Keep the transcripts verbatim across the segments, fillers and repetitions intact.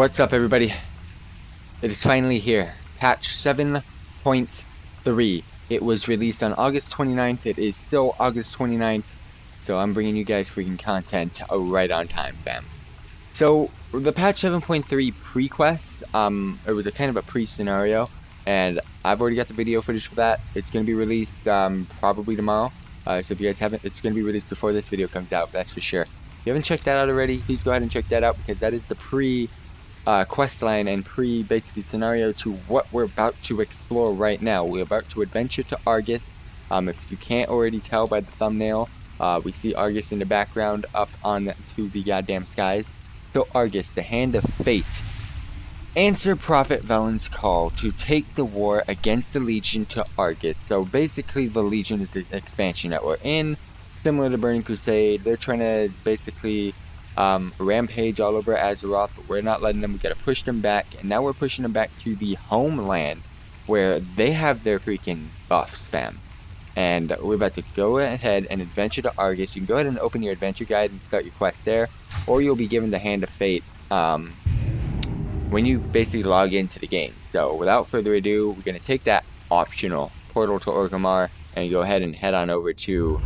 What's up, everybody? It is finally here. Patch seven point three. It was released on August twenty-ninth. It is still August twenty-ninth. So I'm bringing you guys freaking content right on time, fam. So the patch seven point three pre-quest, um, it was a kind of a pre-scenario. And I've already got the video footage for that. It's going to be released um, probably tomorrow. Uh, so if you guys haven't, it's going to be released before this video comes out, that's for sure. If you haven't checked that out already, please go ahead and check that out, because that is the pre uh, quest line and pre basically scenario to what we're about to explore right now. We're about to adventure to Argus. Um, if you can't already tell by the thumbnail, uh, we see Argus in the background up on to the goddamn skies. So Argus, the hand of fate. Answer Prophet Velen's call to take the war against the Legion to Argus. So basically the Legion is the expansion that we're in, similar to Burning Crusade. They're trying to basically um, rampage all over Azeroth, but we're not letting them. We gotta push them back, and now we're pushing them back to the homeland where they have their freaking buffs, fam. And we're about to go ahead and adventure to Argus. You can go ahead and open your adventure guide and start your quest there, or you'll be given the hand of fate um, when you basically log into the game. So without further ado, we're going to take that optional portal to Orgrimmar and go ahead and head on over to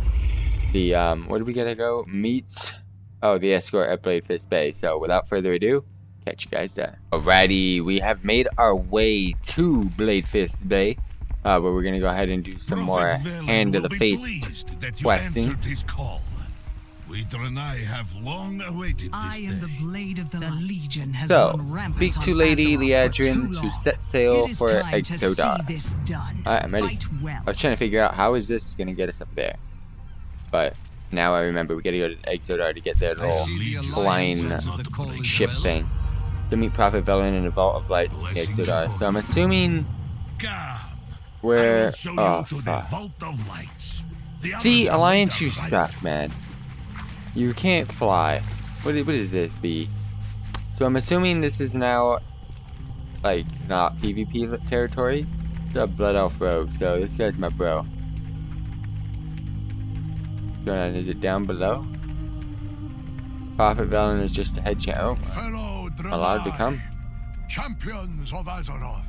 the, um, what do we got to go? Meet, oh, the escort at Blade Fist Bay. So without further ado, catch you guys there. Alrighty, we have made our way to Blade Fist Bay, uh, but we're going to go ahead and do some Prophet more Velen Hand of the Fates questing. Leader and I have long awaited this I am day. The blade of the, the Legion has so, speak to Lady Liadrin to set sail for Exodar. Alright, I'm ready. Well. I was trying to figure out how is this going to get us up there. But now I remember we got to go to Exodar to get their little flying ship thing. To meet Prophet Velen in the Vault of Lights in Exodar. So I'm assuming we're... Oh, fuck. See, Alliance, you suck, man. You can't fly. What is, what is this, B? So I'm assuming this is now, like, not PvP territory. It's a Blood Elf Rogue, so this guy's my bro. Is it down below? Prophet Velen is just a head channel. Oh, allowed to come. Champions of Azeroth,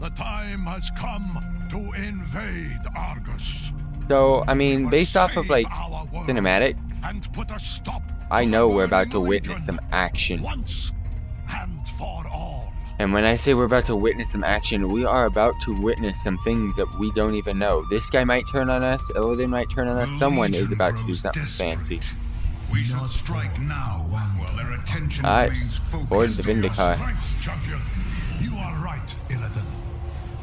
the time has come to invade Argus. So, I mean, based off of, like, cinematics, I know we're about to witness some action. Once and for all. And when I say we're about to witness some action, we are about to witness some things that we don't even know. This guy might turn on us, Illidan might turn on us, someone is about to do something fancy. We should strike now while their attention remains focused. Board the Vindicaar. You are right, Illidan.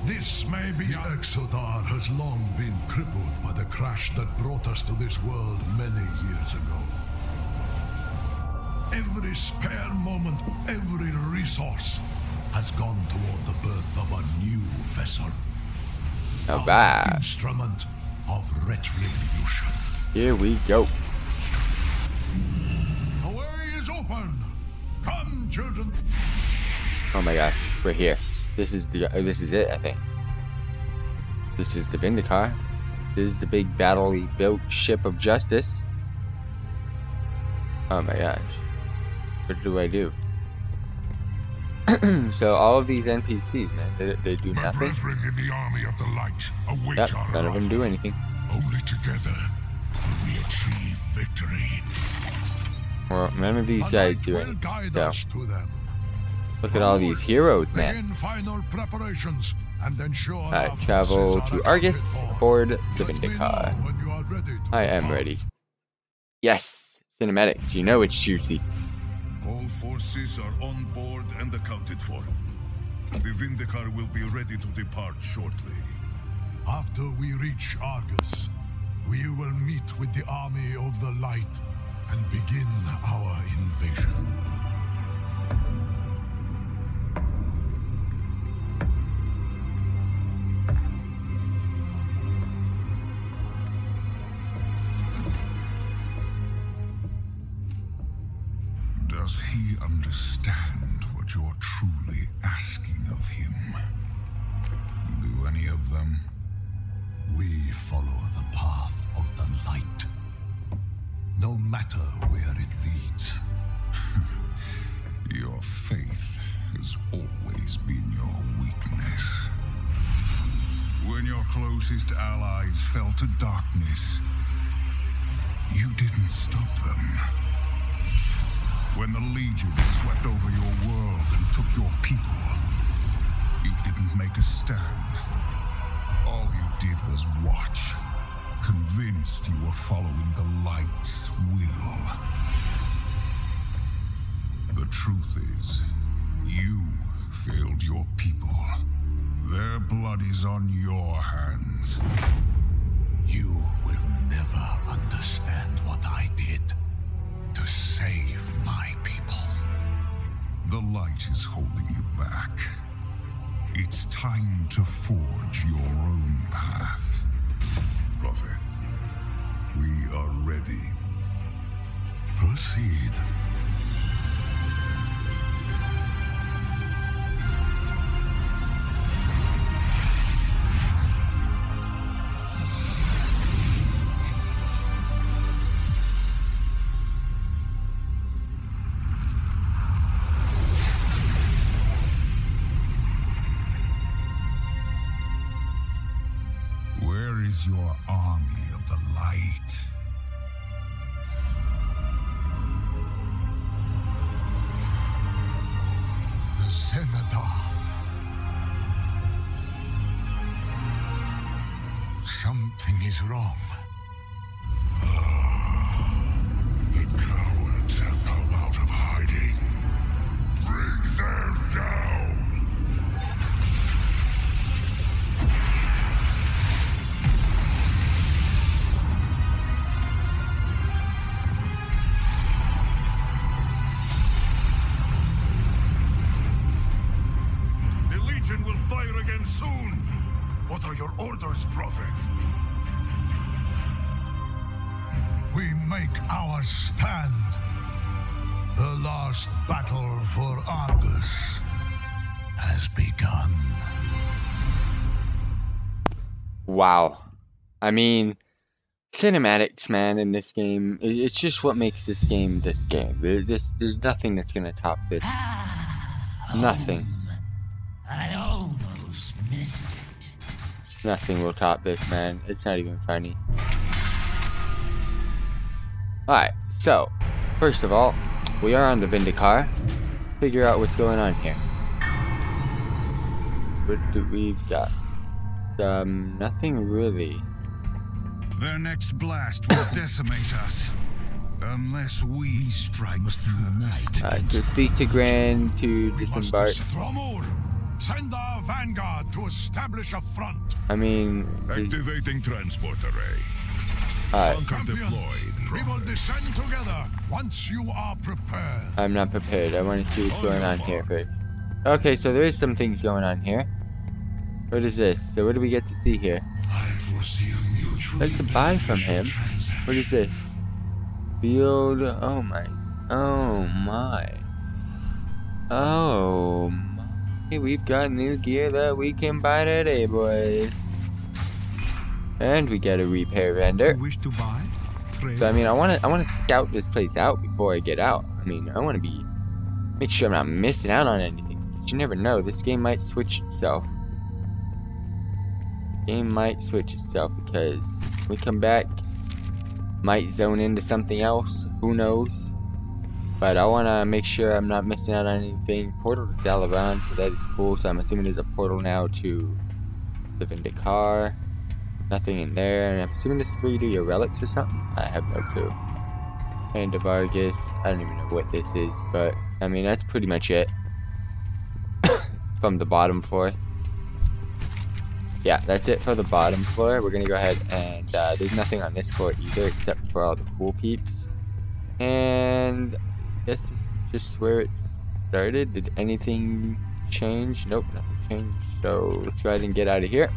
This may be... The Exodar has long been crippled by the crash that brought us to this world many years ago. Every spare moment, every resource has gone toward the birth of a new vessel. All right. Our instrument of retribution. Here we go. The way is open. Come, children. Oh my gosh, we're here. This is the uh, this is it, I think. This is the Vindicaar. This is the big battlely built ship of justice. Oh my gosh. What do I do? So all of these N P Cs, man, they, they do my nothing. In the Army of the Light, await yep, our none arrival. Of them do anything. Only together can we achieve victory. Well, none of these guys do it. No. Look at all these heroes, man. I travel to Argus aboard the Vindicaar. I am ready. Yes, cinematics, you know it's juicy. All forces are on board and accounted for. The Vindicaar will be ready to depart shortly. After we reach Argus, we will meet with the Army of the Light and begin our invasion. Does he understand what you're truly asking of him? Do any of them? We follow the path of the light, no matter where it leads. Your faith has always been your weakness. When your closest allies fell to darkness, you didn't stop them. When the Legion swept over your world and took your people, you didn't make a stand. All you did was watch, convinced you were following the Light's will. The truth is, you failed your people. Their blood is on your hands. You will never understand what I did to save my people. The Light is holding you back. It's time to forge your own path. Prophet, we are ready. Proceed. Your army of the light. The Xenodar. Something is wrong. Wow. I mean, cinematics, man, in this game, it's just what makes this game this game. This, there's nothing that's going to top this. Ah, nothing. I almost missed it. Nothing will top this, man. It's not even funny. Alright, so, first of all, we are on the Vindicaar. Figure out what's going on here. What do we've got? Um, nothing really. Their next blast will decimate us. Unless we strike must be Alright, so speak to Gran to disembark. Send our vanguard to establish a front. I mean activating transport array. Alright. We will descend together once you are prepared. I'm not prepared. I want to see what's going on here first. Okay, so there is some things going on here. What is this? So what do we get to see here? I'd like to buy from him. What is this? Field. Oh my. Oh my. Oh my. We've got new gear that we can buy today, boys. And we get a repair vendor. Wish to buy? So I mean, I want to. I want to scout this place out before I get out. I mean, I want to be. Make sure I'm not missing out on anything. But you never know. This game might switch itself. Game might switch itself because we come back might zone into something else, who knows, but I want to make sure I'm not missing out on anything. Portal to Dalaran, so that is cool. So I'm assuming there's a portal now to the Vindicaar. Nothing in there, and I'm assuming this is where you do your relics or something. I have no clue. And of Argus, I don't even know what this is, but I mean that's pretty much it from the bottom floor. Yeah, that's it for the bottom floor. We're gonna go ahead and uh, there's nothing on this floor either except for all the cool peeps. And I guess this is just where it started. Did anything change? Nope, nothing changed. So let's go ahead and get out of here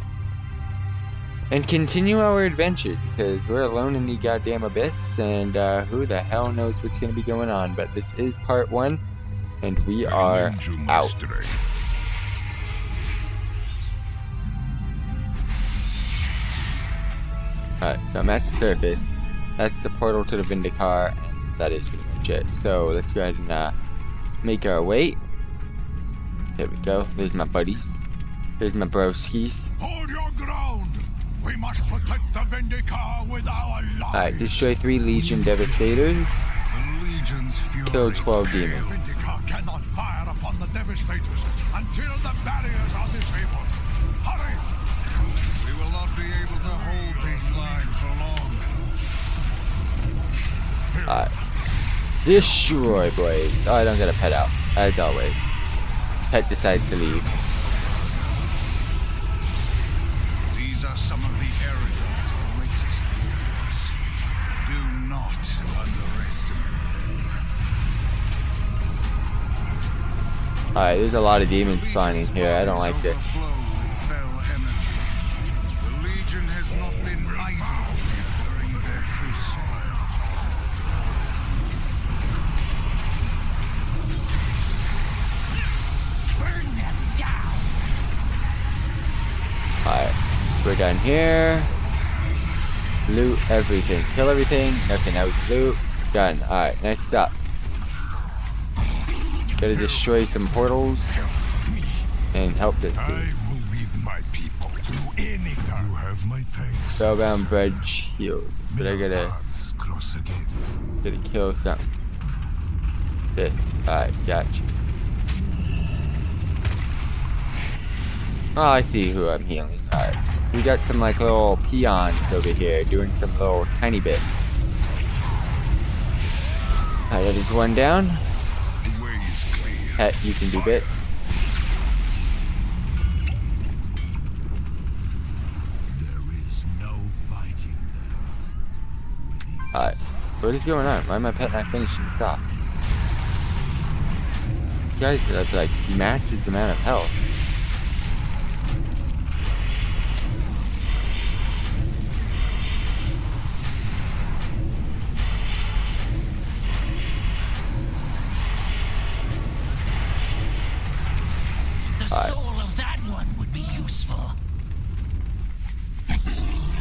and continue our adventure because we're alone in the goddamn abyss, and uh, who the hell knows what's gonna be going on. But this is part one, and we are out. Alright, so I'm at the surface. That's the portal to the Vindicaar, and that is pretty much it. So let's go ahead and uh, make our way. There we go. There's my buddies. There's my broskies. Hold your ground. We must protect the Vindicaar with our lives. Alright, destroy three Legion Devastators. Kill twelve demons. The Vindicaar cannot fire upon the Devastators until the barriers are disabled. Hurry! We will not be able to hold this line for long. Alright. Destroy, boys. Oh, I don't get a pet out, as always. Pet decides to leave. These are some of the Eridan's greatest warriors. Do not underestimate them. Alright, there's a lot of demons spawning here. I don't like this. We're done here. Loot everything. Kill everything. Okay, now we can loot. Done. Alright, next up. Gotta destroy some portals and help this dude. I will lead my people to any time. You have my thanks. Spellbound Bridge healed. But I gotta, gotta kill something. This. Alright, gotcha. Oh, I see who I'm healing. Alright. We got some like little peons over here doing some little tiny bits. Alright, that is one down. Pet, you can do bit. Alright, what is going on? Why am I pet not finishing this off? You guys have like massive amount of health.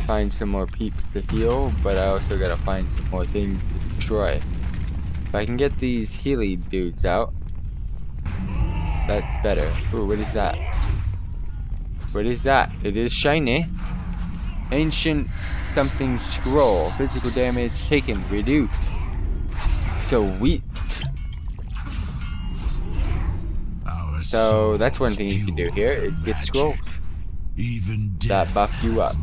Find some more peeps to heal, but I also gotta find some more things to destroy. If I can get these Healy dudes out, that's better. Ooh, what is that? What is that? It is shiny. Ancient something scroll. Physical damage taken reduced. Sweet. So that's one thing you can do here is get scrolls that buff you up.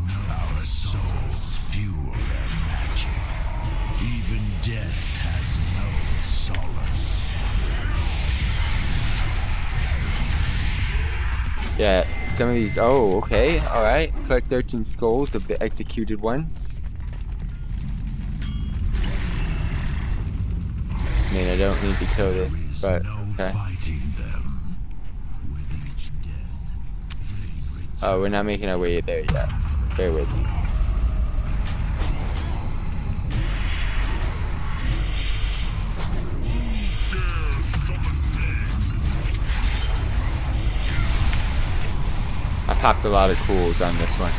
Death has no solace. Yeah, some of these. Oh, okay. Alright. Collect thirteen skulls of the executed ones. I mean, I don't need to kill this, but. Okay. Oh, we're not making our way there yet. Bear with me. Popped a lot of cools on this one.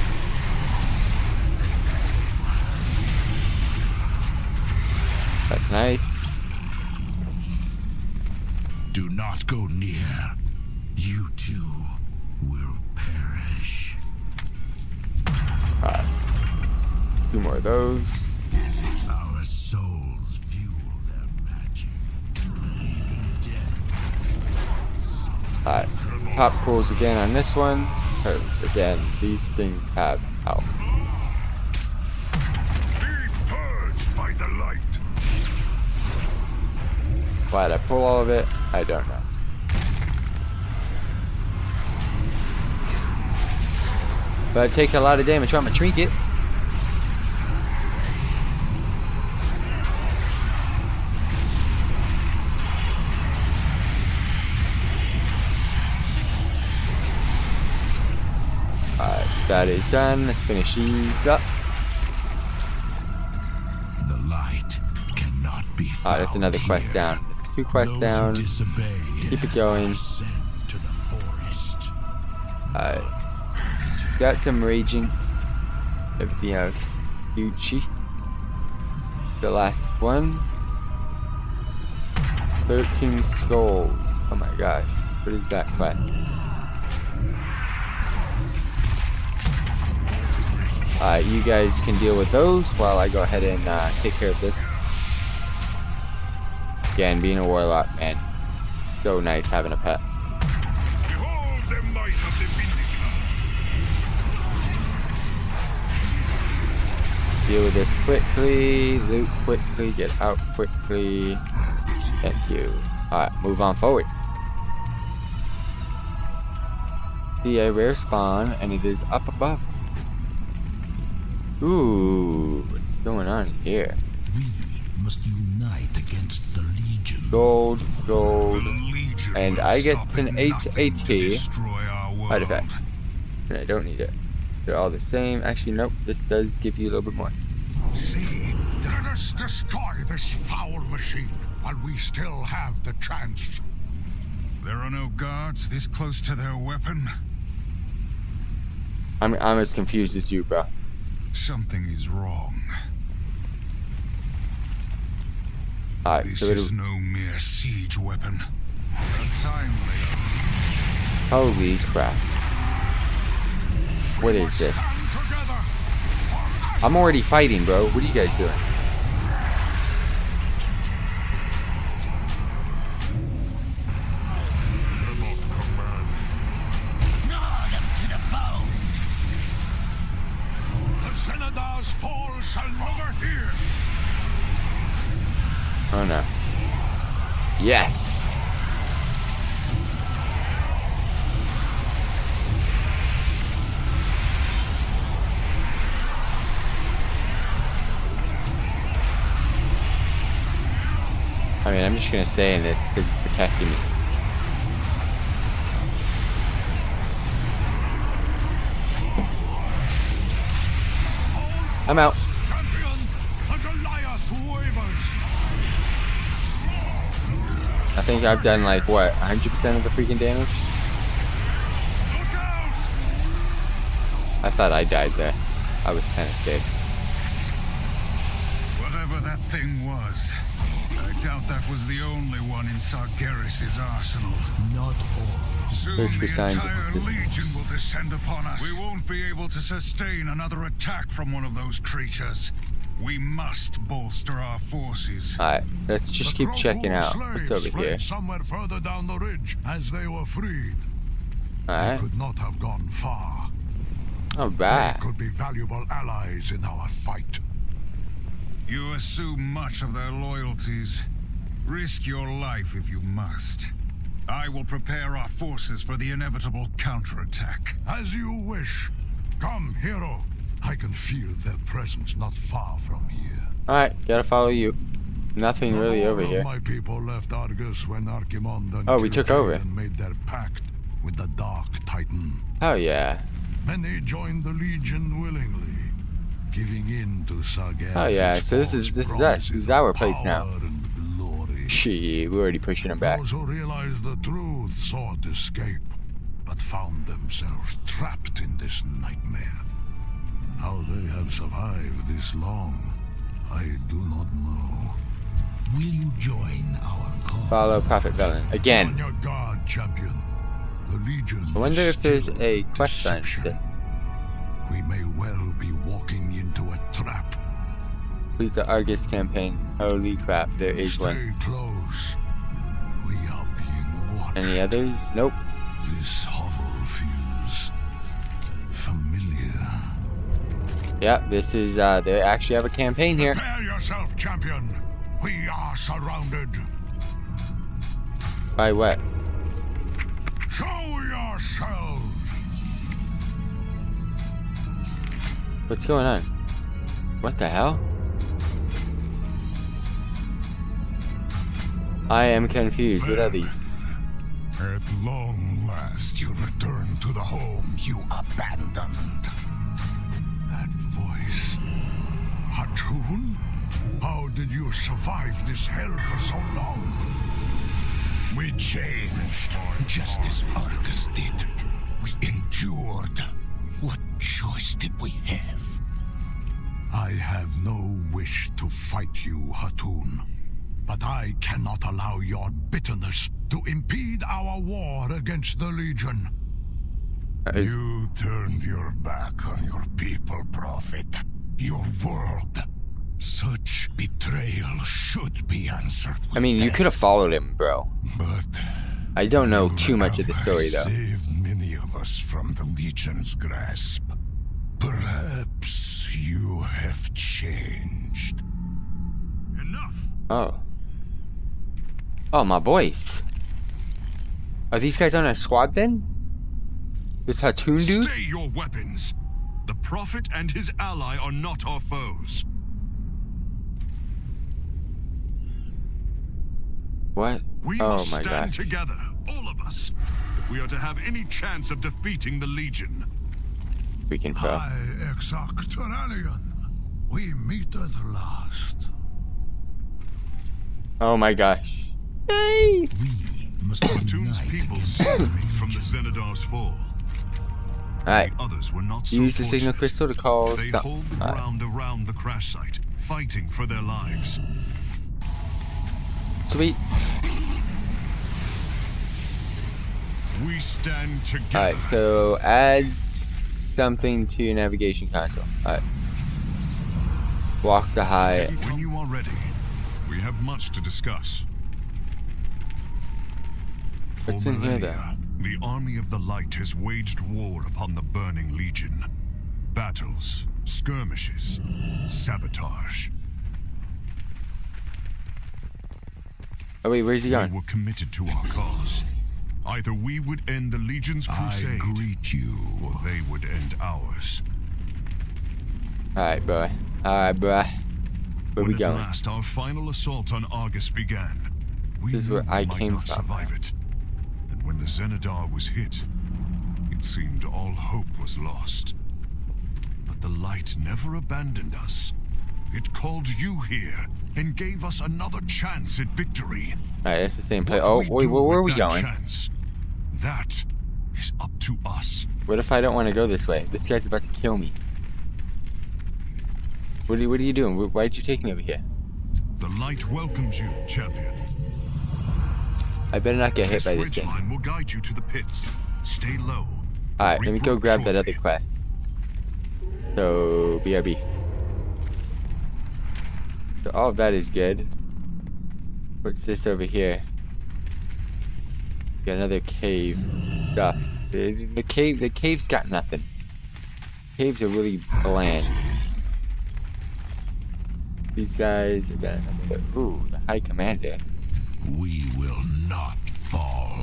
That's nice. Do not go near. You too will perish. Alright. Two more of those. Our souls fuel their magic. Even death. Alright. Pop cools again on this one. Again, these things have help. Be purged by the light. Why did I pull all of it? I don't know. But I take a lot of damage from a trinket. That is done. Let's finish these up. The light cannot be found. Alright, that's another quest here. Down. It's two quests down. Keep it going. Alright. Got some raging. Everything else. Uchi. The last one. thirteen skulls. Oh my gosh. What is that quest? Uh, you guys can deal with those while I go ahead and uh, take care of this. Again, being a warlock, man, so nice having a pet. Behold the might of the Vindicaar. Deal with this quickly, loot quickly, get out quickly. Thank you. Alright, move on forward. See a rare spawn, and it is up above. Ooh, what's going on here? We must unite against the Legion. Gold, gold, Legion, and I get an eight A T artifact. And I don't need it. They're all the same. Actually, nope. This does give you a little bit more. See, let us destroy this foul machine while we still have the chance. There are no guards this close to their weapon. I'm I'm as confused as you, bro. Something is wrong. All right, this so is no mere siege weapon. Holy crap! What is this? I'm already fighting, bro. What are you guys doing? Oh no. Yes! I mean, I'm just gonna stay in this because it's protecting me. I'm out. I think I've done like what, one hundred percent of the freaking damage? I thought I died there. I was kind of scared. Whatever that thing was, I doubt that was the only one in Sargeras' arsenal. Not all. Soon the entire Legion will descend upon us. We won't be able to sustain another attack from one of those creatures. We must bolster our forces. Alright, let's just keep checking out what's over here. Somewhere further down the ridge, as they were freed. Alright. Could not have gone far. Alright. Could be valuable allies in our fight. You assume much of their loyalties. Risk your life if you must. I will prepare our forces for the inevitable counterattack. As you wish. Come, hero. I can feel their presence not far from here. Alright, gotta follow you. Nothing really over here. My people left Argus when Archimond oh, we took over and made their pact with the Dark Titan. Oh yeah. Many joined the Legion willingly, giving in to Sargeras. Oh yeah, so this is this is us. This is our place now. Shit, we're already pushing them back. Those who realized the truth sought escape, but found themselves trapped in this nightmare. How they have survived this long, I do not know. Will you join our cause? Follow Prophet Velen again. On your guard, champion. The Legion. I wonder if there's a quest line. We may well be walking into a trap. Complete the Argus campaign. Holy crap, there is Stay one. Close. We are being watched. Any others? Nope. This hovel feels familiar. Yep, this is, uh, they actually have a campaign here. Prepare yourself, champion. We are surrounded. By what? Show yourself. What's going on? What the hell? I am confused. What are these? At long last, you return to the home you abandoned. That voice. Hatuun? How did you survive this hell for so long? We changed, just as Argus did. We endured. What choice did we have? I have no wish to fight you, Hatuun. but I cannot allow your bitterness to impede our war against the Legion. Is... You turned your back on your people, Prophet. Your world. Such betrayal should be answered. I mean, you could have followed him, bro. But I don't know too much of the story, though. Saved many of us from the Legion's grasp. Perhaps you have changed. Enough. Oh. Oh, my boys. Are these guys on a squad then? This Hatuun dude? Stay your weapons. The Prophet and his ally are not our foes. What? We oh must my stand gosh. together, all of us, if we are to have any chance of defeating the Legion. We can fail. High Exarch Turalyon, we meet at last. Oh my gosh. Hey! We must Hatuun's people saved me from the Xenodar's fall. Alright. Others were not so Use the signal crystal to call. They something. hold the ground right. around the crash site, fighting for their lives. Sweet. We stand together. All right, so add something to your navigation console. All right. Walk the high. When you are ready, we have much to discuss. What's in here, though? The Army of the Light has waged war upon the Burning Legion. Battles, skirmishes, sabotage. Oh wait, where's he going? We were committed to our cause. Either we would end the Legion's crusade, I greet you, or they would end ours. Alright, boy. Alright, boy. Where we going? At last, our final assault on Argus began. We this is where I came from. Survive it. And when the Xenodar was hit, it seemed all hope was lost. But the Light never abandoned us. It called you here and gave us another chance at victory. Alright, that's the same play. Oh, wait, where are we going? Chance, that is up to us. What if I don't want to go this way? This guy's about to kill me. What are you, what are you doing? Why did you take me over here? The Light welcomes you, champion. I better not get hit by this thing. Will guide you to the pits. Stay low. Alright, let me go grab that other quest. So, B R B. So all of that is good. What's this over here? Got another cave stuff. The, the cave, the cave's got nothing. Caves are really bland. These guys have got another. Ooh, the High Commander. We will not fall.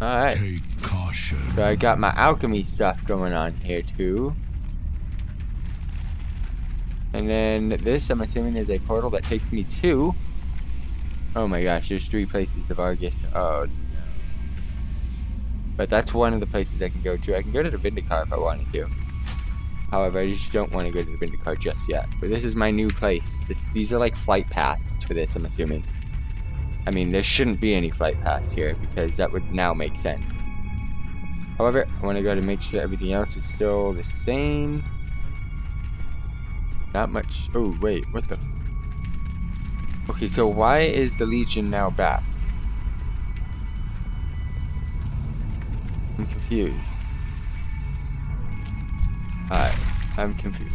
All right. Take caution. So I got my alchemy stuff going on here too. And then this, I'm assuming, is a portal that takes me to... Oh my gosh, there's three places of Argus. Oh, no. But that's one of the places I can go to. I can go to the Vindicaar if I wanted to. However, I just don't want to go to the Vindicaar just yet. But this is my new place. This, these are like flight paths for this, I'm assuming. I mean, there shouldn't be any flight paths here, because that would now make sense. However, I want to go to make sure everything else is still the same. Not much. Oh, wait. What the? Okay, so why is the Legion now back? I'm confused. Alright. I'm confused.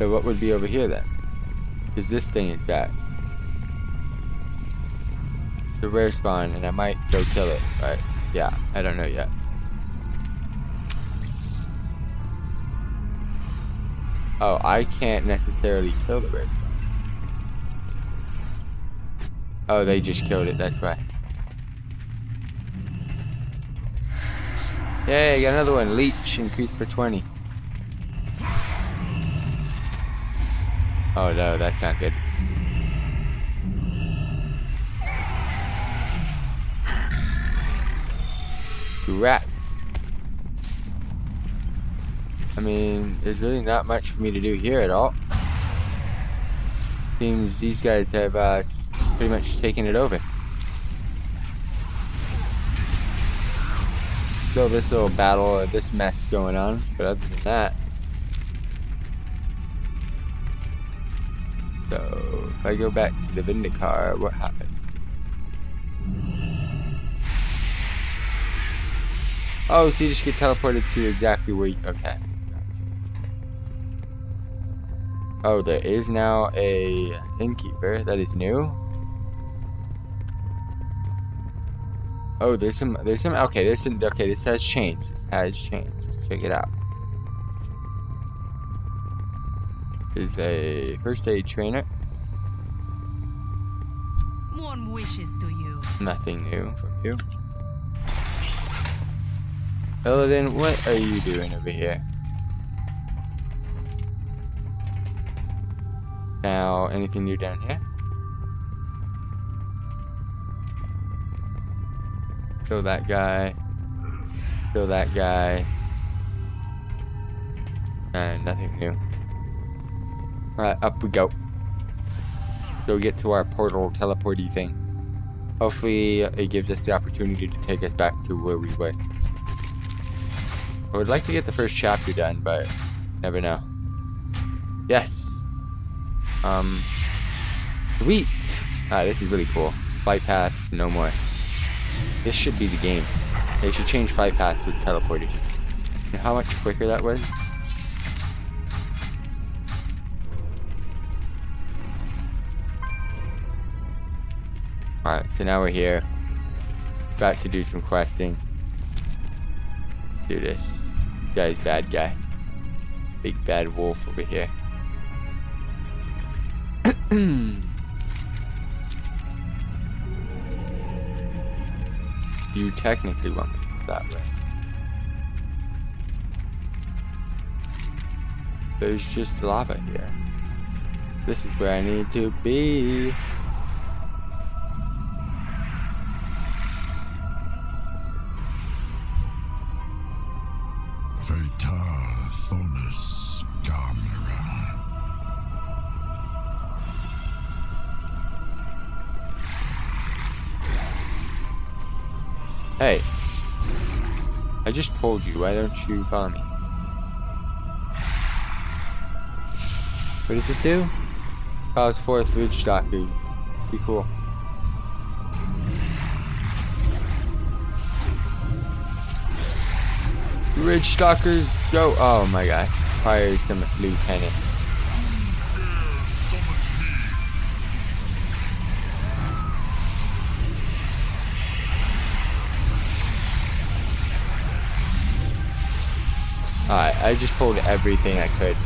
So what would be over here then? Because this thing is back. The rare spawn, and I might go kill it. Alright. Yeah. I don't know yet. Oh, I can't necessarily kill the rare spawn. Oh, they just killed it, that's right. Yay, got another one. Leech increased by twenty. Oh no, that's not good. Crap. I mean, there's really not much for me to do here at all. Seems these guys have uh, pretty much taken it over. Still this little battle or this mess going on, but other than that, So if I go back to the Vindicaar, what happened? Oh, so you just get teleported to exactly where you... Okay. Oh, there is now a innkeeper. That is new. Oh, there's some... There's some... Okay, there's some... Okay, this has changed. This has changed. Check it out. Is a first aid trainer. Warm wishes to you. Nothing new from you. Illidan, what are you doing over here? Now, anything new down here? Kill that guy. Kill that guy. And nothing new. Alright, up we go. Go get to our portal teleporty thing. Hopefully it gives us the opportunity to take us back to where we were. I would like to get the first chapter done, but never know. Yes! Um, sweet! Ah, this is really cool. Flight paths, no more. This should be the game. They should change flight paths with teleporting. You know how much quicker that was? Alright, so now we're here. About to do some questing. Do this. This guy's bad guy. Big bad wolf over here. You technically want me to go that way. There's just lava here. This is where I need to be. Hey, I just pulled you, why don't you follow me? What does this do? Follows four food stockings. Be cool. Ridge stalkers, go! Oh my god. Fire some lieutenant. Alright, I just pulled everything I could.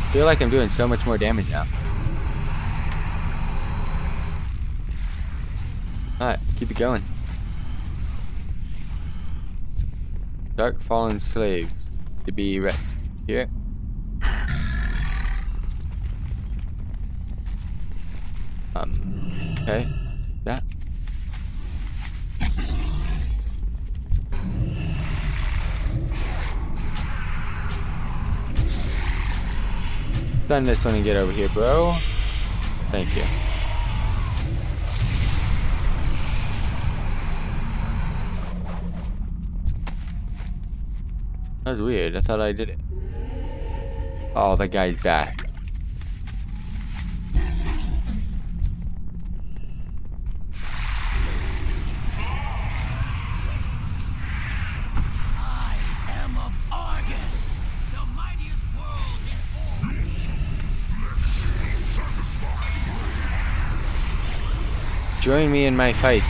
I feel like I'm doing so much more damage now. Alright, keep it going. Dark fallen slaves to be rescued here. Um, okay, take that. Done this one and get over here, bro. Thank you. That was weird, I thought I did it. Oh, that guy's back. I am of Argus, the mightiest world in all. You're so flexible, satisfied. Join me in my fight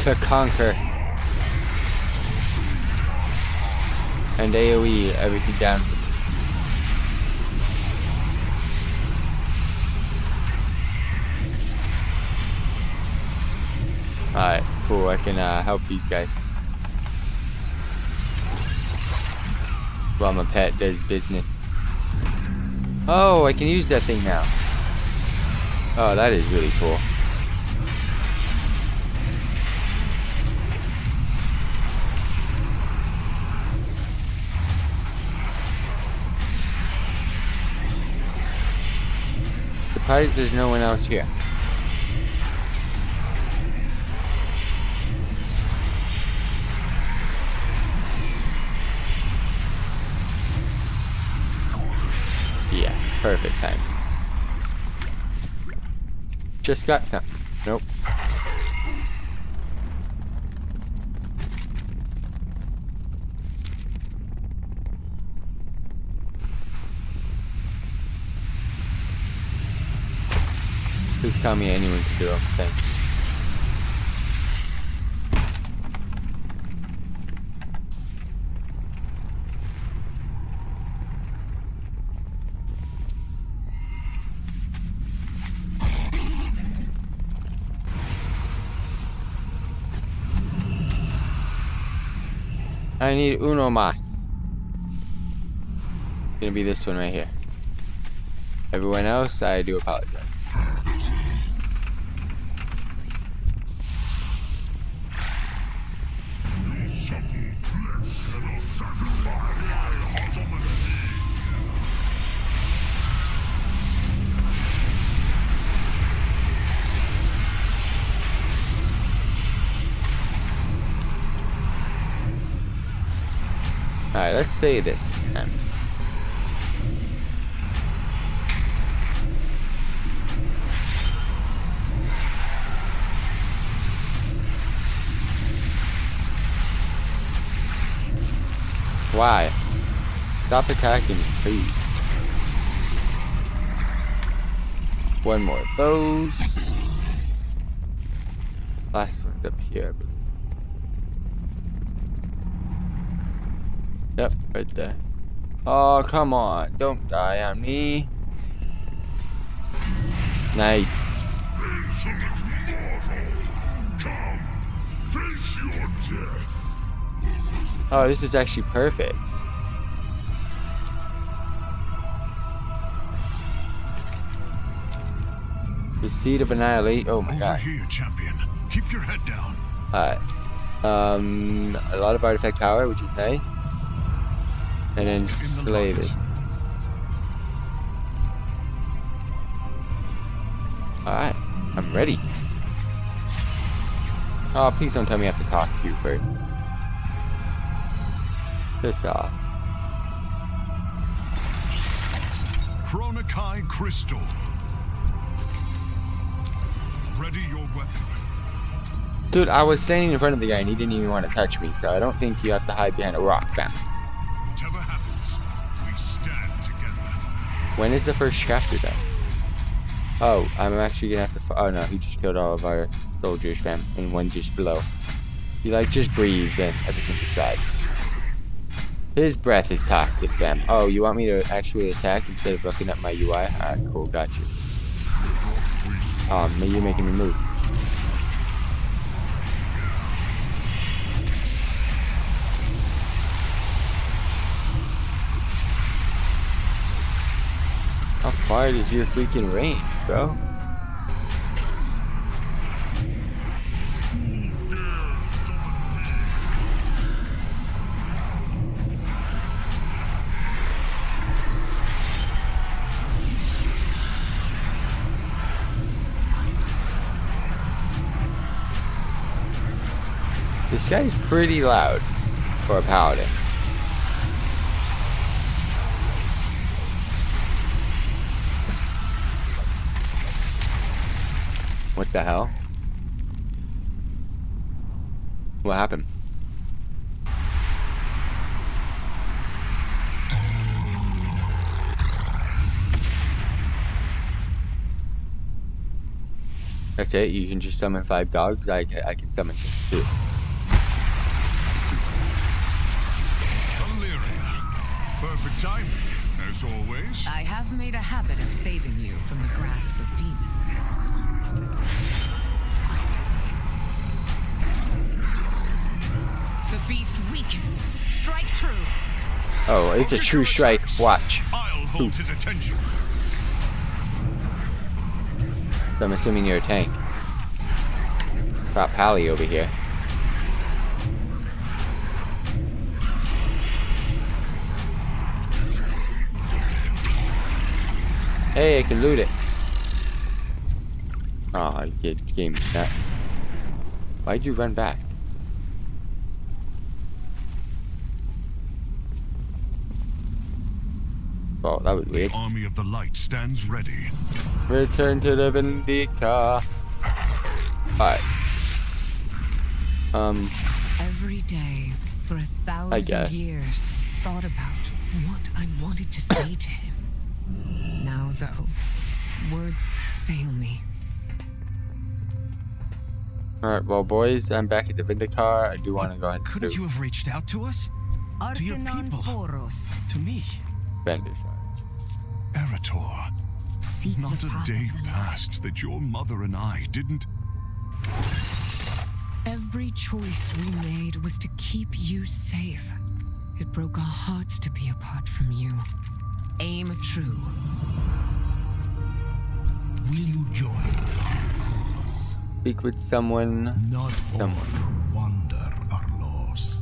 to conquer. And AoE everything down. Alright, cool, I can uh, help these guys. While my pet does business. Oh, I can use that thing now. Oh, that is really cool. Surprised there's no one else here. perfect time. Just got some. Nope. Please tell me anyone can do anything. I need uno más. It's gonna be this one right here. Everyone else, I do apologize. Alright, let's say this time. Why? Stop attacking me, please. One more of those. Last one's up here, I believe. Yep, right there. Oh, come on. Don't die on me. Nice. Insolent mortal, come, face your death. Oh, this is actually perfect. The seed of annihilate. Oh my Over god. Here, champion. Keep your head down. Alright. Um, a lot of artifact power, which is nice. And then slay this. Alright, I'm ready. Oh, please don't tell me I have to talk to you first. Piss off. Chronikai Crystal. Ready your weapon. Dude, I was standing in front of the guy and he didn't even want to touch me, so I don't think you have to hide behind a rock now. Whatever happens, we stand together. When is the first chapter then? Oh, I'm actually gonna have to. Oh no, he just killed all of our soldiers, fam, and one just below. He like just breathed and everything just died. His breath is toxic, fam. Oh, you want me to actually attack instead of looking up my U I? Alright, cool, got you. Oh, um, you're making me move. How far is your freaking range, bro? This guy's pretty loud for a paladin. What the hell? What happened? That's it, you can just summon five dogs, I, I can summon two. Perfect timing, as always. I have made a habit of saving you from the grasp of demons. The beast weakens. Strike true. Oh, it's a true strike. Watch. I'll hold his attention. So I'm assuming you're a tank. Got Pally over here. Hey, I can loot it. Aw, oh, you gave me that. Why'd you run back? Oh, that was weird. Army of the Light stands ready. Return to the Vindicaar. Alright. Um. Every day for a thousand years, thought about what I wanted to say to him. Now, though, words fail me. Alright, well, boys, I'm back at the Vindicaar. I do want to go ahead and Couldn't do... you have reached out to us? Artenon to your people? Boros. To me? Erator, not a day passed that your mother and I didn't... Every choice we made was to keep you safe. It broke our hearts to be apart from you. Aim true. Will you join us? Speak with someone. Not all who wander are lost.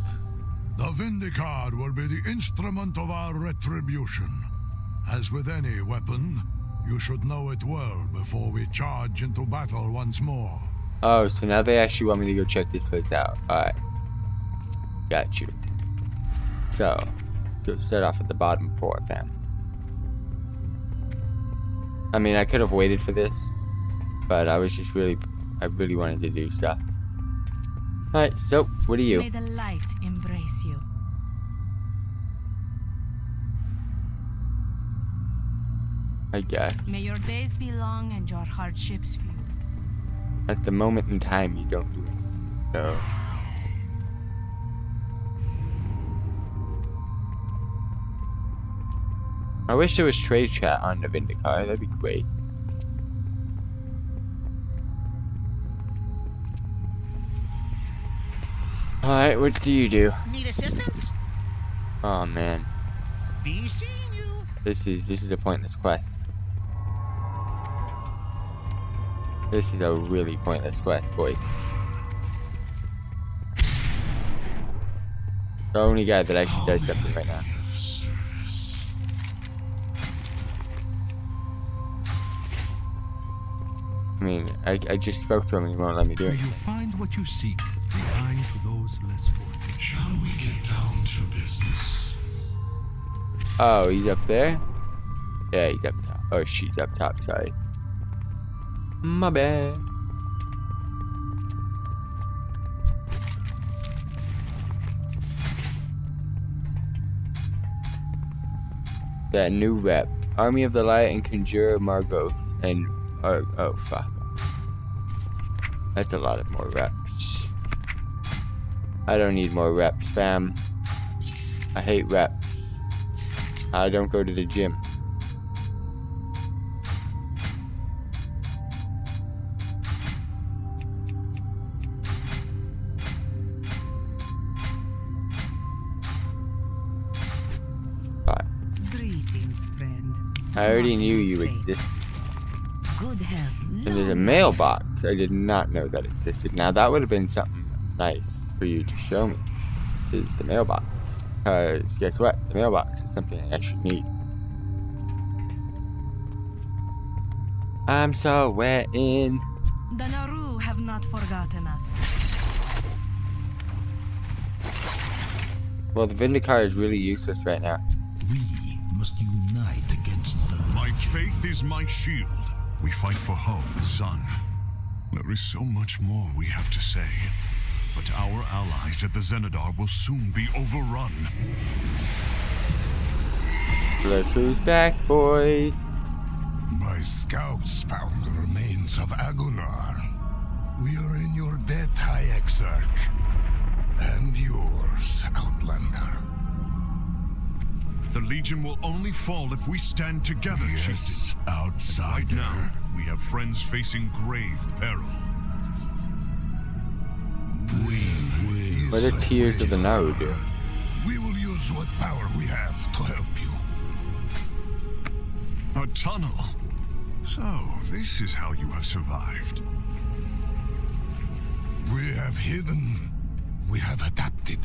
The Vindicaar will be the instrument of our retribution. As with any weapon, you should know it well before we charge into battle once more. Oh, so now they actually want me to go check this place out. Alright. Got you. So, go start off at the bottom floor, fam. I mean, I could have waited for this, but I was just really, I really wanted to do stuff. Alright, so, what are you? May the light embrace you. I guess. May your days be long and your hardships few. At the moment in time, you don't do it. So. I wish there was trade chat on the Vindicaar. That'd be great. Alright, what do you do? Need assistance? Oh man. Be seeing you. This is this is a pointless quest. This is a really pointless quest, boys. The only guy that actually does something right now. I mean, I, I just spoke to him and he won't let me do it. You find what you seek. Behind those less fortunate. Shall we get down to business? Oh, he's up there? Yeah, he's up top. Oh, she's up top, sorry. My bad. That new rep. Army of the Light and Conjurer Margoth and... Oh, oh, fuck. That's a lot of more reps. I don't need more reps, fam. I hate reps. I don't go to the gym. Bye. Greetings, friend. I already knew you existed. And there's a mailbox. I did not know that existed. Now that would have been something nice for you to show me. Is the mailbox. Because guess what? The mailbox is something I actually need. I'm so wet in. The Naaru have not forgotten us. Well, the Vindicaar is really useless right now. We must unite against them. My faith is my shield. We fight for home, son. There is so much more we have to say. But our allies at the Xenodar will soon be overrun. Look who's back, boys. My scouts found the remains of Agonar. We are in your debt, High Exarch. And yours, Outlander. The Legion will only fall if we stand together, yes, Chieftain. Outside right now, we have friends facing grave peril. We will. What are tears of the Naaru do? We will use what power we have to help you. A tunnel. So this is how you have survived. We have hidden. We have adapted.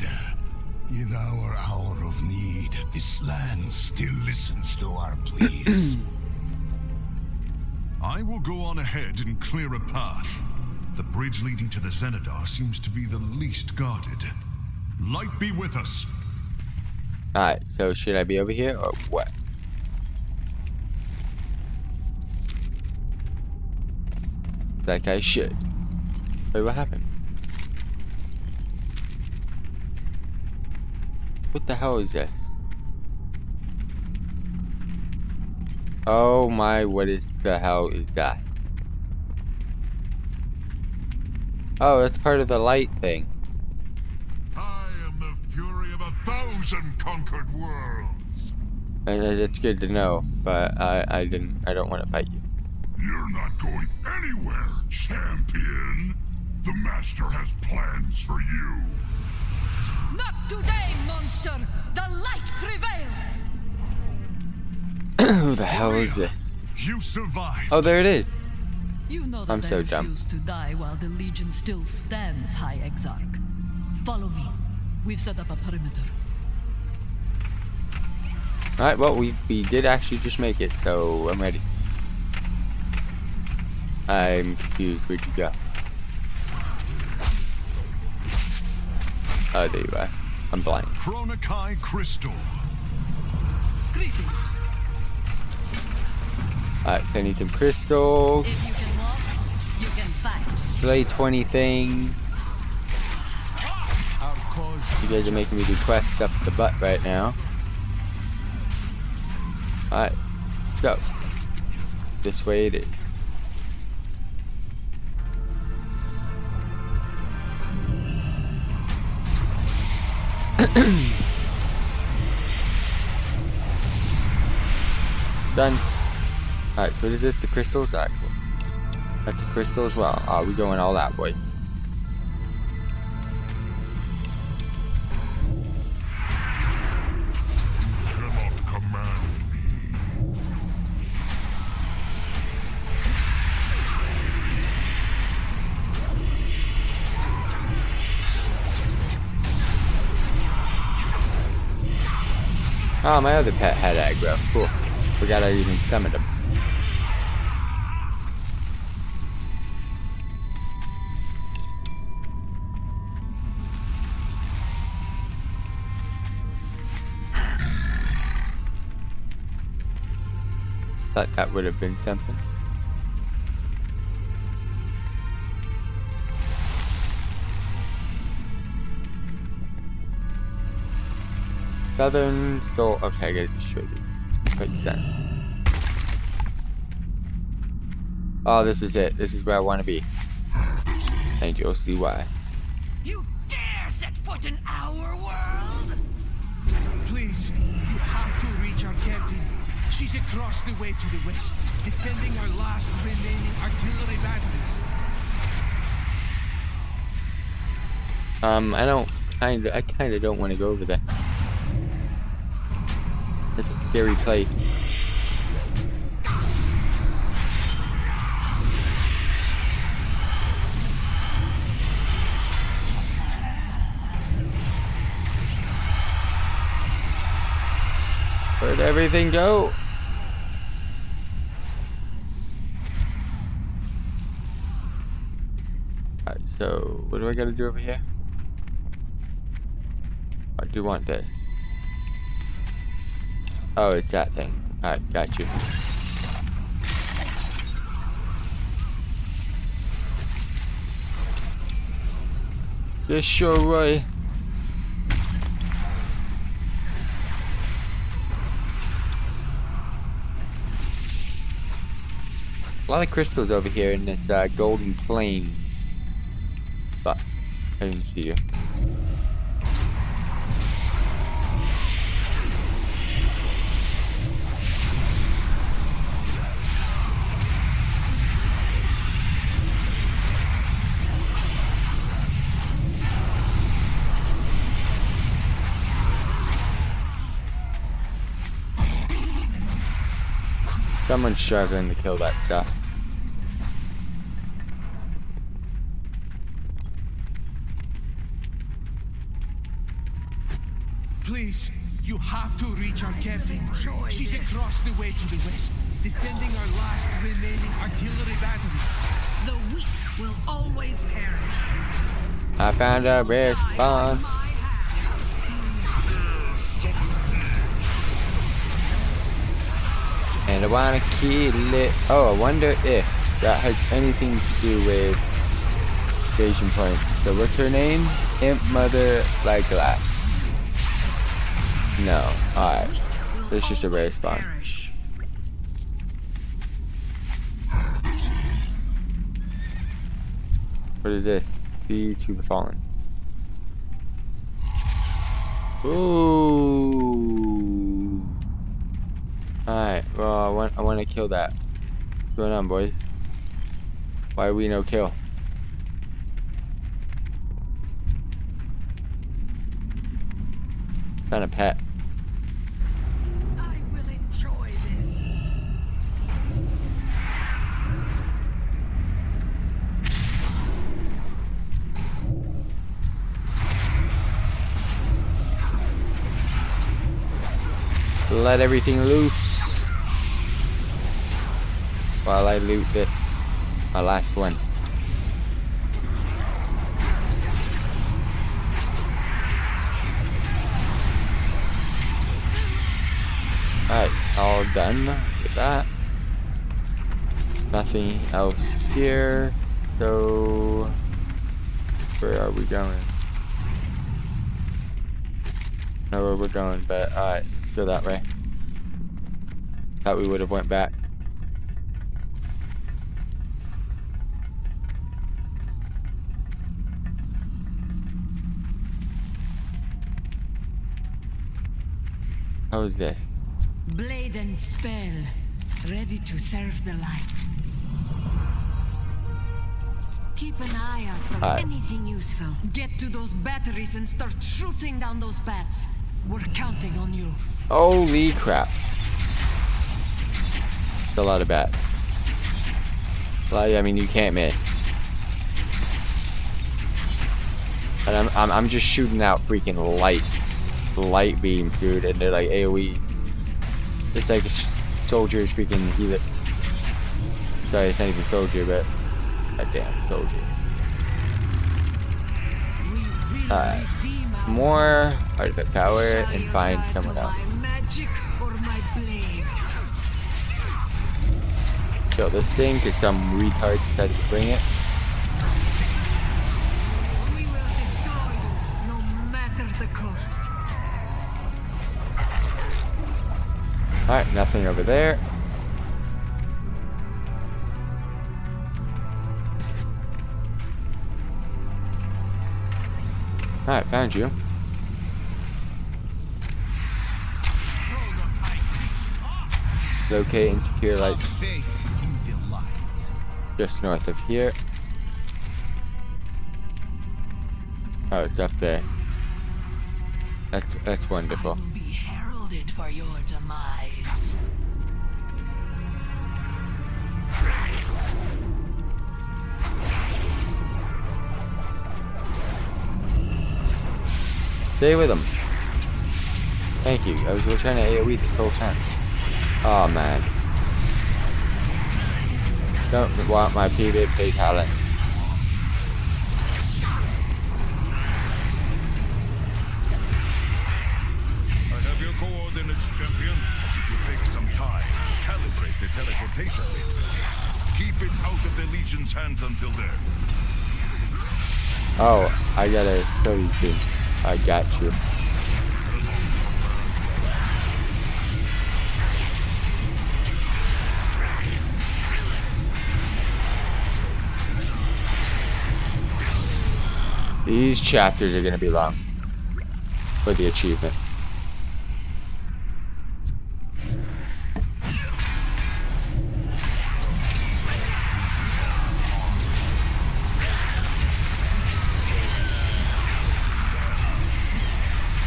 In our hour of need, this land still listens to our pleas. I will go on ahead and clear a path. The bridge leading to the Xenodar seems to be the least guarded. Light be with us. Alright, so should I be over here or what? that I should. Wait, what happened? What the hell is this? Oh my, what is the hell is that? Oh, that's part of the light thing. I am the fury of a thousand conquered worlds. It's good to know, but I, I didn't. I don't want to fight you. You're not going anywhere, champion. The master has plans for you. Not today, monster. The light prevails. Who the hell is this? You survived. Oh, there it is. You know that I'm so dumb. To die while the Legion still stands, High Exarch. Follow me. We've set up a perimeter. All right. Well, we we did actually just make it, so I'm ready. I'm confused. Where'd you go? Oh, there you are. I'm blind. Chronikai crystal. Greetings. All right. So I need some crystals. If you can you can fight. Play twenty thing. You guys are making me do quests up the butt right now. Alright, go. This way it is. Done. Alright, so what is this? The crystals? Alright, cool. That's the crystal as well. Are we going all out, boys? Oh, my other pet had aggro. Cool. Forgot I even summoned him. Thought that would have been something. Southern soul. Okay, I gotta show you. Quick send. Oh, this is it. This is where I want to be. And you'll see why. You dare set foot in our world? Please, you have to reach our captain. She's across the way to the west, defending our last remaining artillery batteries. Um, I don't. Kind of. I kind of don't want to go over there. It's a scary place. Where'd everything go? Alright, so what do I gotta do over here? I do want this. Oh, it's that thing. Alright, got you. Destroy. A lot of crystals over here in this uh, golden plains. But I didn't see you. Someone's struggling to kill that stuff. Please, you have to reach our captain. She's across the way to the west, defending our last remaining artillery batteries. The weak will always perish. I found a rare spawn. And I wanna kill it. Oh, I wonder if that has anything to do with Invasion Point. So what's her name? Imp Mother like that. No. Alright. This is just a rare spawn. What is this? See to the fallen. Ooh. Alright, well I want I wanna kill that. What's going on, boys? Why are we no kill? Kind of pet. I will enjoy this. Let everything loose while I loot this, my last one. Alright, all done with that. Nothing else here. So, where are we going? Not where we're going, but alright, go that way. Thought we would have went back. How is this? Blade and spell, ready to serve the light. Keep an eye out for right. anything useful. Get to those batteries and start shooting down those bats. We're counting on you. Holy crap. That's a lot of bats. Well, I mean, you can't miss. And I'm, I'm, I'm just shooting out freaking lights. Light beams, dude, and they're like AoEs. It's like a soldier freaking helix. Sorry, it's not even soldier, but goddamn soldier. Alright. More artifact power and find someone else. Kill this thing because some retard decided to bring it. We will destroy you, no matter the cost. Alright, nothing over there. Alright, found you. Locate and secure lights. Just north of here. Oh, it's up there. That's that's wonderful. For your demise. Stay with him. Thank you. I was trying to AoE this whole time. Oh man. Don't want my PvP talent. Champion, it will take some time to calibrate the teleportation matrices. Keep it out of the Legion's hands until then. Oh, I gotta kill you too. I got you. These chapters are gonna be long for the achievement.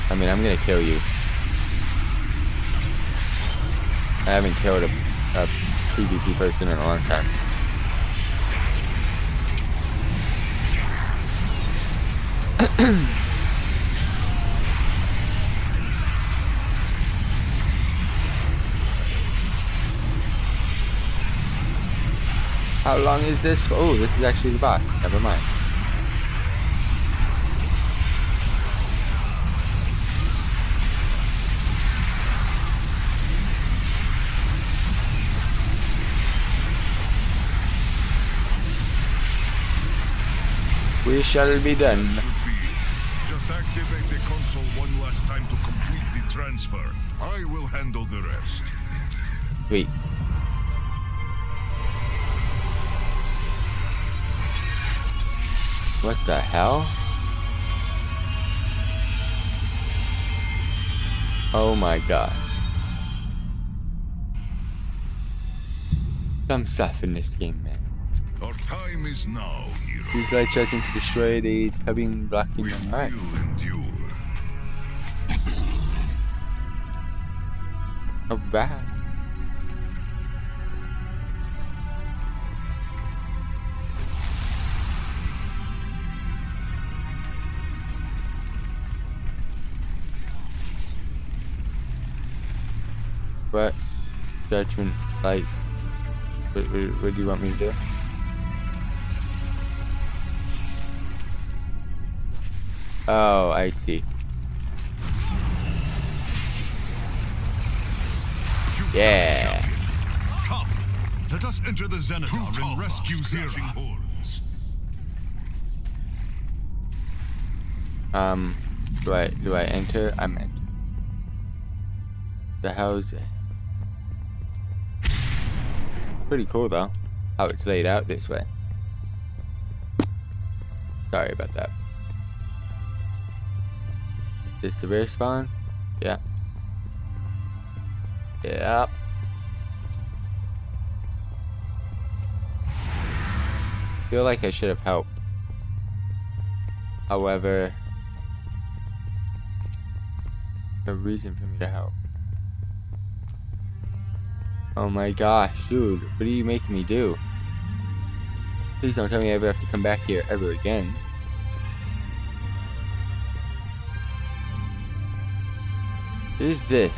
I mean, I'm gonna kill you. I haven't killed a, a PvP person in a long time. How long is this? Oh, this is actually the boss. Never mind. We shall be done. Just activate the console one last time to complete the transfer. I will handle the rest. Wait. What the hell? Oh my god. Some stuff in this game, man. Our time is now, hero. Use light charging to destroy the cabin blocking the light. We will endure. Alright. But judgment light. What, what, what do you want me to do? Oh, I see. Yeah. Come, let us enter the Xenodar and rescue Zero. Um, do I do I enter? I'm in. The hell is it? Pretty cool though, how it's laid out this way. Sorry about that. Is the bear spawn? Yeah. Yeah. Feel like I should have helped. However, no reason for me to help. Oh my gosh, dude, what are you making me do? Please don't tell me I ever have to come back here ever again. What is this?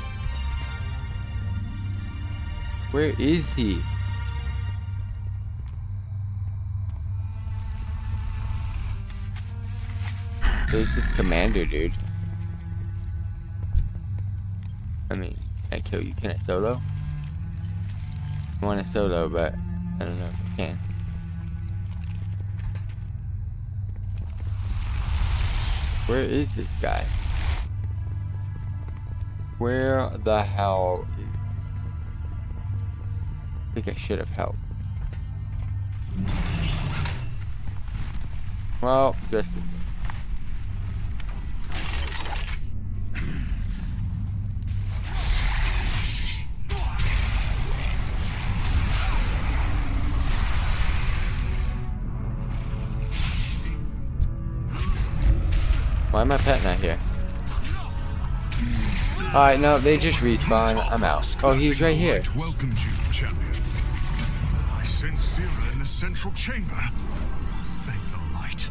Where is he? There's this commander, dude. I mean, can I kill you? Can I solo? I want to solo, but I don't know if I can. Where is this guy? Where the hell is... I think I should have helped. Well, just... Why am I pet not here? Alright, no, they just respawn. I'm out. Oh, he's right here. Welcomes you, champion. I sense Syrah in the central chamber. Thank the light.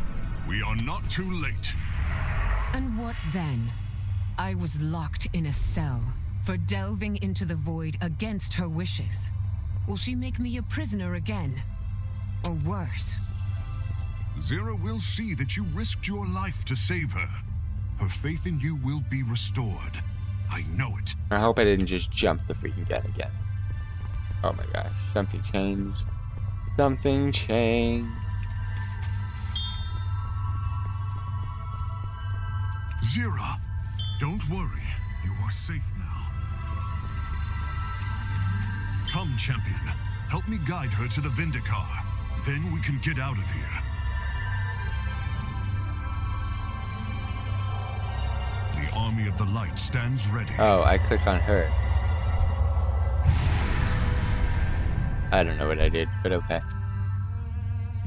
We are not too late. And what then? I was locked in a cell for delving into the void against her wishes. Will she make me a prisoner again? Or worse? Zera will see that you risked your life to save her. Her faith in you will be restored. I know it. I hope I didn't just jump the freaking gun again. Oh my gosh, something changed. Something changed. Zera, don't worry. You are safe now. Come, champion. Help me guide her to the Vindicaar. Then we can get out of here. Army of the Light stands ready. Oh, I click on her. I don't know what I did, but okay.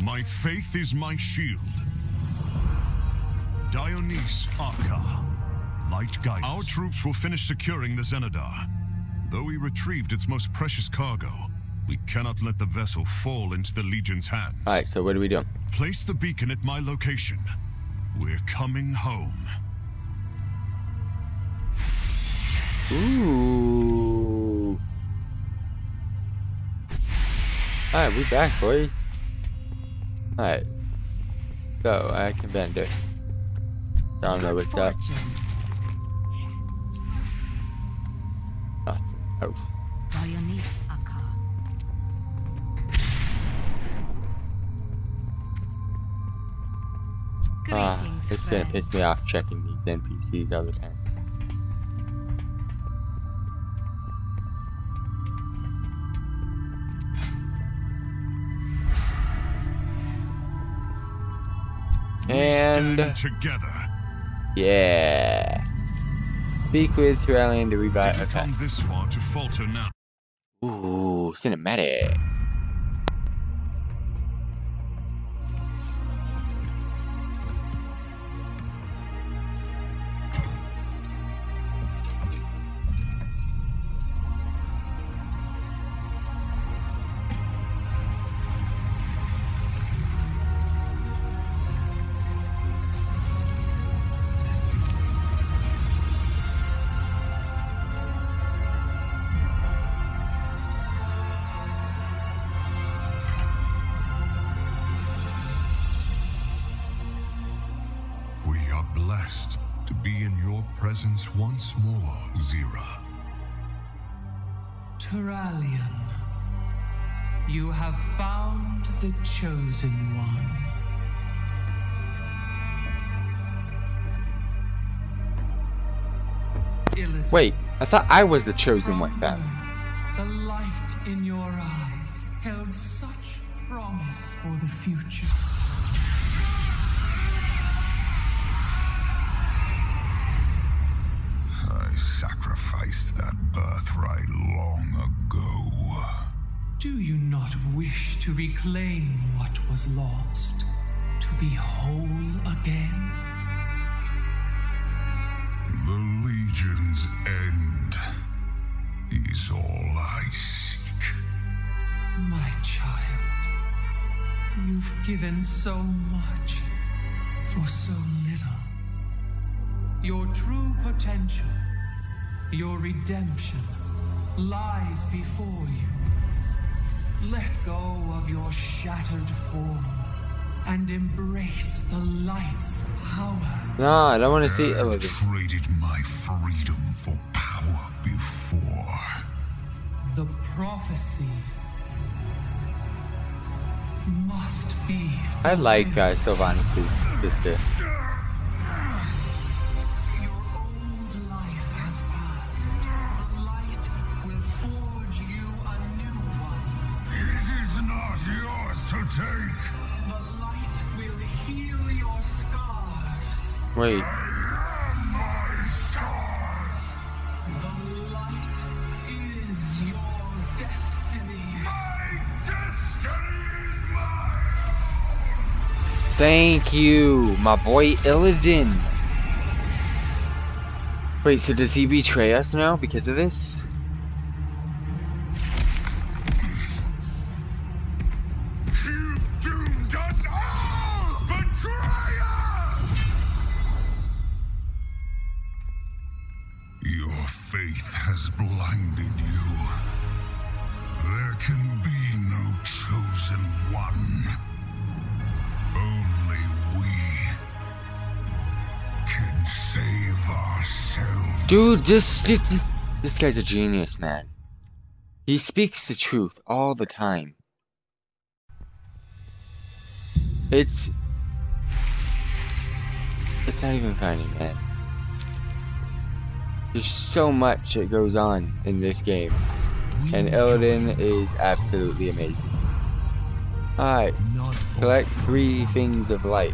My faith is my shield. Dionys Arca. Light guide. Our troops will finish securing the Xenodar. Though we retrieved its most precious cargo, we cannot let the vessel fall into the Legion's hands. Alright, so what do we do? Place the beacon at my location. We're coming home. Ooh. Alright, we back, boys. Alright. So, I can bend it. Don't know what's up. Nothing else. That's it's gonna piss me off checking these N P Cs all the time. We and together. Yeah. Speak with Turalyon to revive. Okay. Come this far to falter now. Ooh, cinematic. Once more, Xera. Turalyon, you have found the chosen one. Wait, I thought I was the chosen one. That the light in your eyes held such promise for the future. Sacrificed that birthright long ago. Do you not wish to reclaim what was lost, to be whole again? The Legion's end is all I seek. My child, you've given so much for so little. Your true potential, your redemption, lies before you. Let go of your shattered form and embrace the light's power. No, I don't want to see it. Traded my freedom for power before. The prophecy must be. I like uh, Sylvanas' sister. Wait. Thank you, my boy Illidan. Wait, so does he betray us now because of this? Dude, this, this this guy's a genius, man. He speaks the truth all the time. It's it's not even funny, man. There's so much that goes on in this game, and Illidan is absolutely amazing. Alright, collect three things of light.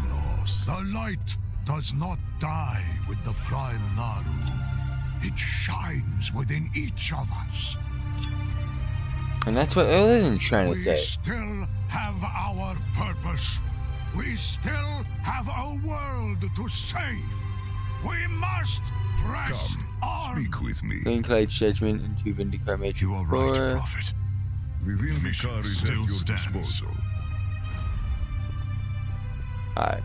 The light does not die with the prime Naaru. It shines within each of us. And that's what Illidan's trying to say. We still have our purpose. We still have a world to save. We must press on. Speak with me. Link Light's Judgment into Vindicaar Matrix Core. You are right, Prophet. Vindicaar is at your disposal. Alright.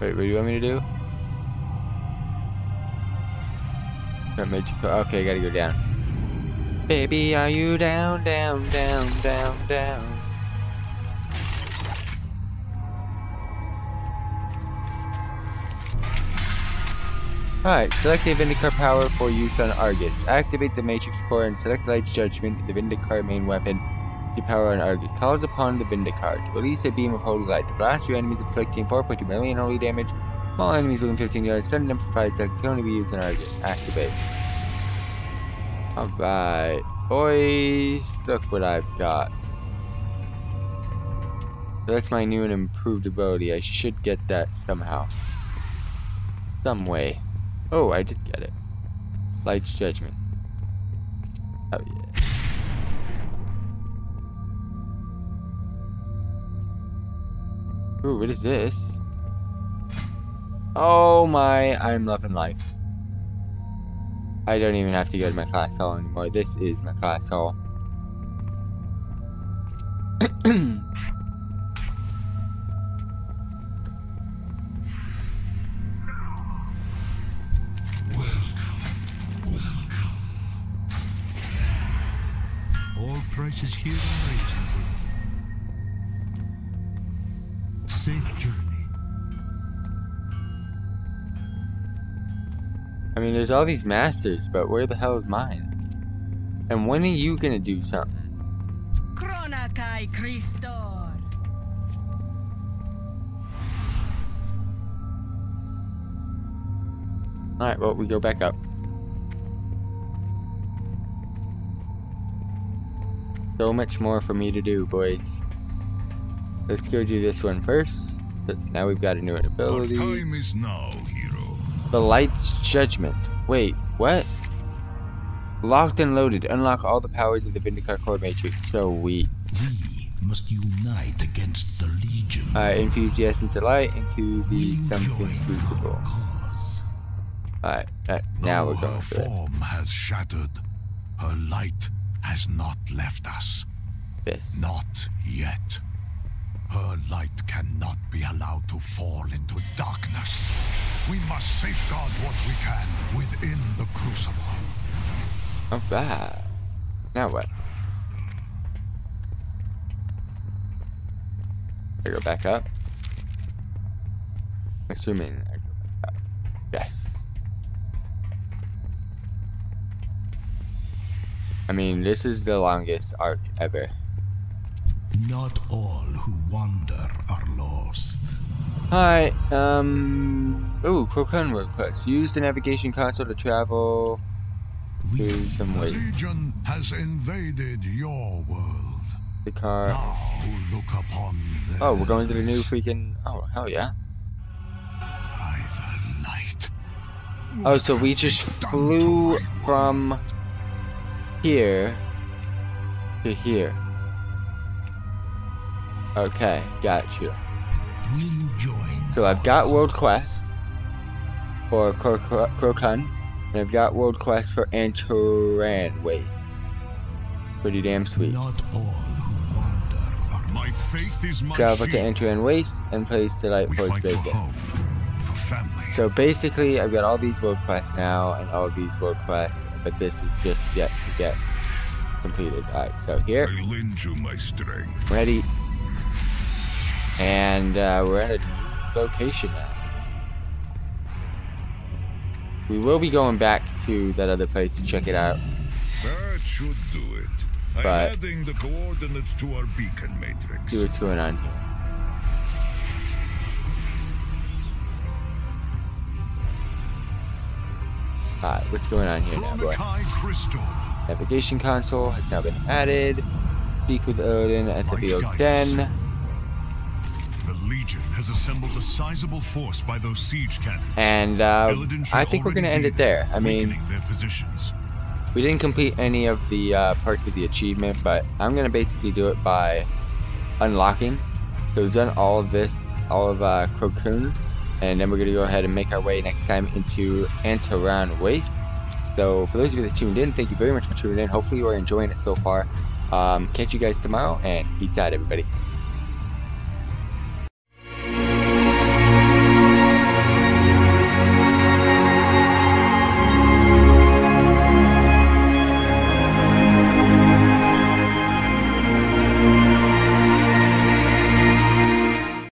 Wait, what do you want me to do? Okay, I gotta go down. Baby, are you down, down, down, down, down? Alright, select a Vindicaar power for use on Argus. Activate the Matrix Core and select Light's Judgment, the Vindicaar main weapon, the power on Argus, calls upon the Vindicaar to release a beam of holy light to blast your enemies, inflicting four point two million holy damage. All enemies within fifteen yards, stun them for five seconds, can only be used on Argus. Activate. Alright, boys, look what I've got. So that's my new and improved ability. I should get that somehow. Some way. Oh, I did get it. Light's Judgment. Oh, yeah. Ooh, what is this? Oh my, I'm loving life. I don't even have to go to my class hall anymore. This is my class hall. Prices here are reasonable. Safe journey. I mean, there's all these masters, but where the hell is mine? And when are you gonna do something? Chronikai Christor. All right, well, we go back up. So much more for me to do, boys. Let's go do this one first. Since now we've got a new ability. Time is now, hero. The Light's Judgment. Wait, what? Locked and loaded. Unlock all the powers of the Vindicaar Core Matrix. So we must unite against the Legion. Uh, infuse the essence of light into the something crucible. Alright, uh, now we're going for it. Her form has shattered. Her light has not left us. Yes. Not yet. Her light cannot be allowed to fall into darkness. We must safeguard what we can within the crucible. All right. Now what? I go back up. Assuming I go back up. Yes. I mean, this is the longest arc ever. Not all who wander are lost. Alright, um... ooh, Krokuun request. Use the navigation console to travel through some way. The Legion has invaded your world. The car. Now look upon them. Oh, we're going to the new freaking... oh, hell yeah. By the light. Oh, so we just flew from... here to here. Okay, got you. Will you join? So I've got world quest for Krokuun, and I've got world quest for Antoran Wastes. Pretty damn sweet. Not all who wander are my faith is my travel to Antoran Wastes and place the Lightforge Beacon. So basically, I've got all these world quests now, and all these world quests, but this is just yet to get completed. Alright, so here. I lend you my strength. Ready. And uh, we're at a new location now. We will be going back to that other place to check it out. That should do it. I'm but adding the coordinates to our beacon matrix. See what's going on here. Alright, what's going on here now, boy? Navigation console has now been added. Speak with Illidan at the Beacon Den. The Legion has assembled a sizable force by those siege cannons. And uh, I think we're going to end it there. I mean, we didn't complete any of the uh, parts of the achievement, but I'm going to basically do it by unlocking. So we've done all of this, all of uh, Krokuun. And then we're going to go ahead and make our way next time into Antoran Wastes. So for those of you that tuned in, thank you very much for tuning in. Hopefully you are enjoying it so far. Um, catch you guys tomorrow, and peace out, everybody.